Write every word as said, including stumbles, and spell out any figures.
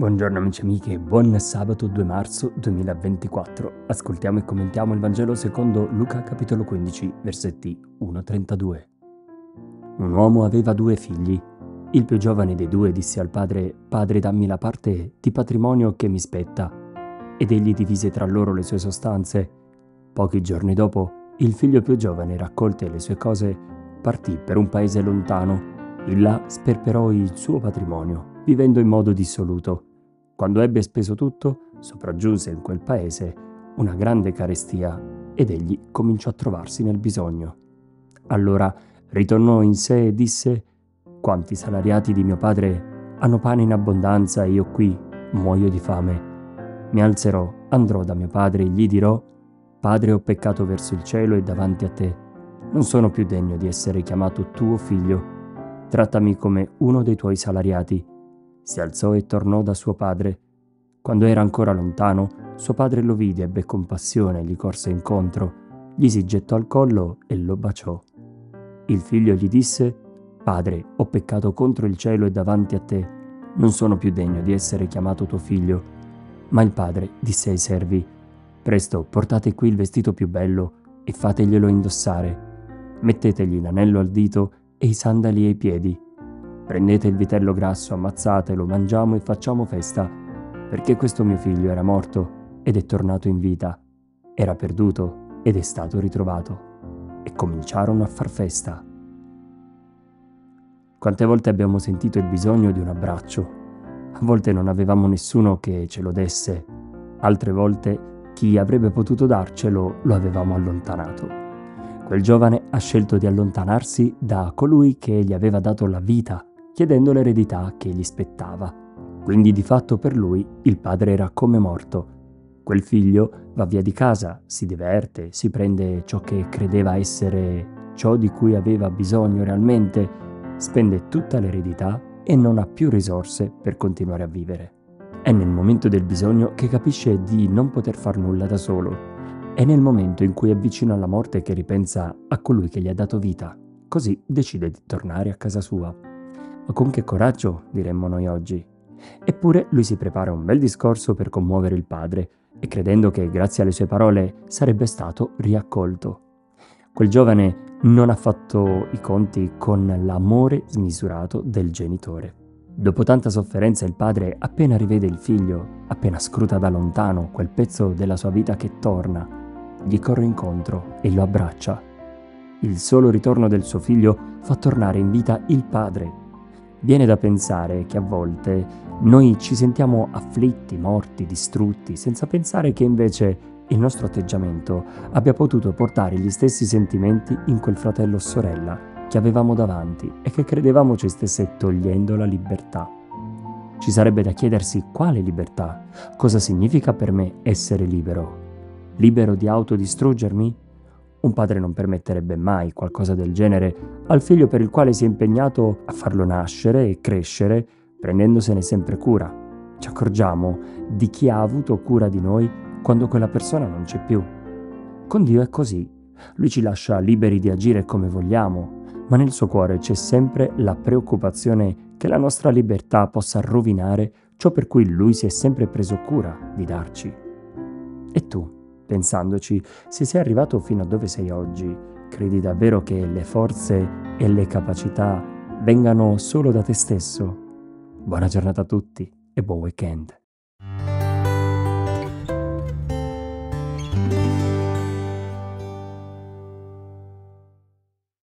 Buongiorno amici e amiche, buon sabato due marzo duemilaventiquattro. Ascoltiamo e commentiamo il Vangelo secondo Luca capitolo quindici, versetti uno a trentadue. Un uomo aveva due figli. Il più giovane dei due disse al padre: «Padre, dammi la parte di patrimonio che mi spetta». Ed egli divise tra loro le sue sostanze. Pochi giorni dopo, il figlio più giovane, raccolte le sue cose, partì per un paese lontano. Il là sperperò il suo patrimonio, vivendo in modo dissoluto. Quando ebbe speso tutto, sopraggiunse in quel paese una grande carestia ed egli cominciò a trovarsi nel bisogno. Allora ritornò in sé e disse: «Quanti salariati di mio padre hanno pane in abbondanza e io qui muoio di fame. Mi alzerò, andrò da mio padre e gli dirò: Padre, ho peccato verso il cielo e davanti a te. Non sono più degno di essere chiamato tuo figlio. Trattami come uno dei tuoi salariati». Si alzò e tornò da suo padre. Quando era ancora lontano, suo padre lo vide, ebbe compassione, gli corse incontro, gli si gettò al collo e lo baciò. Il figlio gli disse: «Padre, ho peccato contro il cielo e davanti a te, non sono più degno di essere chiamato tuo figlio». Ma il padre disse ai servi: «Presto, portate qui il vestito più bello e fateglielo indossare. Mettetegli l'anello al dito e i sandali ai piedi. Prendete il vitello grasso, ammazzatelo, mangiamo e facciamo festa, perché questo mio figlio era morto ed è tornato in vita, era perduto ed è stato ritrovato». E cominciarono a far festa. Quante volte abbiamo sentito il bisogno di un abbraccio? A volte non avevamo nessuno che ce lo desse, altre volte chi avrebbe potuto darcelo lo avevamo allontanato. Quel giovane ha scelto di allontanarsi da colui che gli aveva dato la vita, chiedendo l'eredità che gli spettava. Quindi di fatto per lui il padre era come morto. Quel figlio va via di casa, si diverte, si prende ciò che credeva essere ciò di cui aveva bisogno realmente, spende tutta l'eredità e non ha più risorse per continuare a vivere. È nel momento del bisogno che capisce di non poter far nulla da solo. È nel momento in cui è vicino alla morte che ripensa a colui che gli ha dato vita, così decide di tornare a casa sua. Ma con che coraggio, diremmo noi oggi. Eppure lui si prepara un bel discorso per commuovere il padre e, credendo che grazie alle sue parole sarebbe stato riaccolto, quel giovane non ha fatto i conti con l'amore smisurato del genitore. Dopo tanta sofferenza il padre appena rivede il figlio, appena scruta da lontano quel pezzo della sua vita che torna, gli corre incontro e lo abbraccia. Il solo ritorno del suo figlio fa tornare in vita il padre. Viene da pensare che a volte noi ci sentiamo afflitti, morti, distrutti, senza pensare che invece il nostro atteggiamento abbia potuto portare gli stessi sentimenti in quel fratello o sorella che avevamo davanti e che credevamo ci stesse togliendo la libertà. Ci sarebbe da chiedersi quale libertà, cosa significa per me essere libero. Libero di autodistruggermi? Un padre non permetterebbe mai qualcosa del genere al figlio per il quale si è impegnato a farlo nascere e crescere, prendendosene sempre cura. Ci accorgiamo di chi ha avuto cura di noi quando quella persona non c'è più. Con Dio è così. Lui ci lascia liberi di agire come vogliamo, ma nel suo cuore c'è sempre la preoccupazione che la nostra libertà possa rovinare ciò per cui Lui si è sempre preso cura di darci. E tu? Pensandoci, se sei arrivato fino a dove sei oggi, credi davvero che le forze e le capacità vengano solo da te stesso? Buona giornata a tutti e buon weekend!